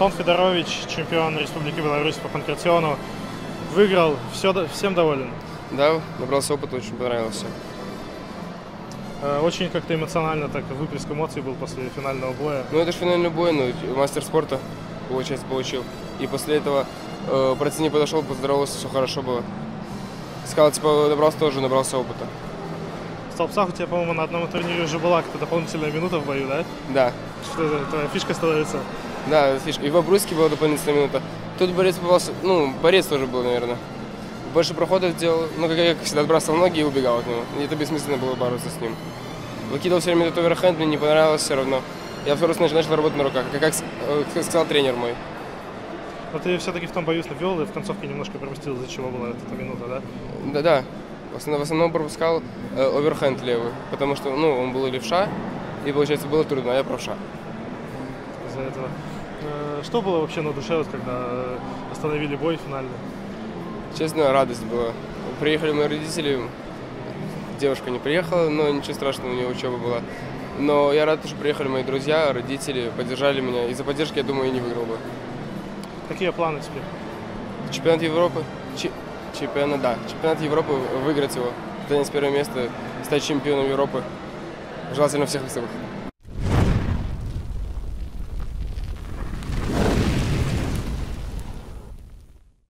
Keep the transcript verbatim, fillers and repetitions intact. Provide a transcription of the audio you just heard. Антон Федорович, чемпион Республики Беларусь по панкратиону, выиграл, все, всем доволен? Да, набрался опыта, очень понравился. Очень как-то эмоционально, так выплеск эмоций был после финального боя. Ну это же финальный бой, ну мастер спорта, получается, получил. И после этого э, противник не подошел, поздоровался, все хорошо было. Сказал, типа, набрался тоже, набрался опыта. В столбцах у тебя, по-моему, на одном турнире уже была какая-то дополнительная минута в бою, да? Да. Что это, твоя фишка становится? Да, фишка. И в Бобруйске была дополнительная минута. Тут борец попался, ну, борец тоже был, наверное. Больше проходов делал, ну, как я, как всегда, отбрасывал ноги и убегал от него. И это бессмысленно было бороться с ним. Выкидывал все время этот оверхенд, мне не понравилось все равно. Я все раз начал, начал работать на руках, как, как сказал тренер мой. Но ты все-таки в том бою вел и в концовке немножко пропустил, из-за чего была эта минута, да? Да-да. В основном, в основном пропускал э, оверхенд левый, потому что, ну, он был левша, и, получается, было трудно, а я правша. Из-за этого. Что было вообще на душе, вот, когда остановили бой финальный? Честно, радость была. Приехали мои родители, девушка не приехала, но ничего страшного, у нее учеба была. Но я рад, что приехали мои друзья, родители, поддержали меня. Из-за поддержки, я думаю, я не выиграл бы. Какие планы теперь? Чемпионат Европы. Ч... Чемпионат, да. Чемпионат Европы, выиграть его. Занять первое место, стать чемпионом Европы. Желательно всех весовых.